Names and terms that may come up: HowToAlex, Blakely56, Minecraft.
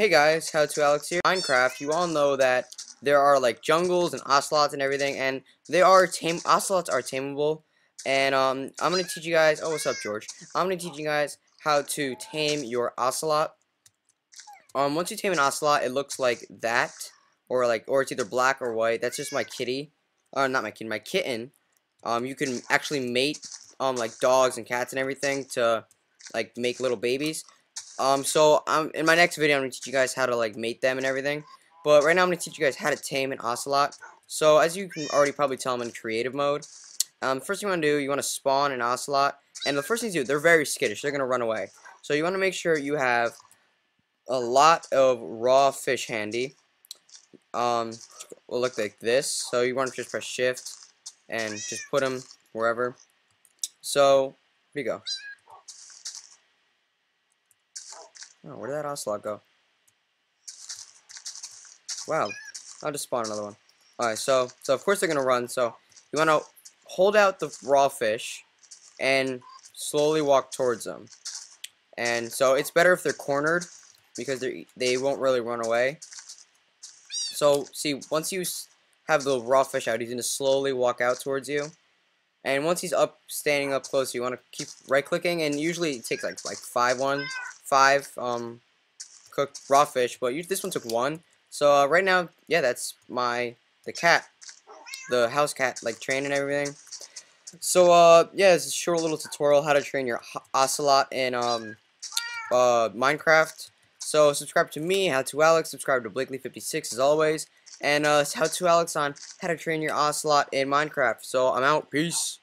Hey guys, HowToAlex here. Minecraft, you all know that there are like jungles and ocelots and everything, and they are ocelots are tameable. And I'm gonna teach you guys. Oh, what's up, George? I'm gonna teach you guys how to tame your ocelot. Once you tame an ocelot, it looks like that, or it's either black or white. That's just my kitty. Not my kitten, my kitten. You can actually mate like dogs and cats and everything to like make little babies. So in my next video, I'm gonna teach you guys how to like mate them and everything. But right now, I'm gonna teach you guys how to tame an ocelot. So as you can already probably tell, I'm in creative mode. First thing you wanna do, you wanna spawn an ocelot, and the first thing you do, they're very skittish. They're gonna run away. So you wanna make sure you have a lot of raw fish handy. Will look like this. So you wanna just press Shift and just put them wherever. So here you go. Oh, where did that ocelot go? Wow. I'll just spawn another one. Alright, so of course they're gonna run, so you wanna hold out the raw fish and slowly walk towards them. And so it's better if they're cornered because they won't really run away. So see, once you have the raw fish out, he's gonna slowly walk out towards you. And once he's up, standing up close, you wanna keep right clicking, and usually it takes like five cooked raw fish, but this one took one. So right now, yeah, that's the cat, the house cat, like train and everything. So yeah, it's a short little tutorial how to train your ocelot in Minecraft. So subscribe to me, HowToAlex. Subscribe to Blakely56 as always, and HowToAlex on how to train your ocelot in Minecraft. So I'm out. Peace.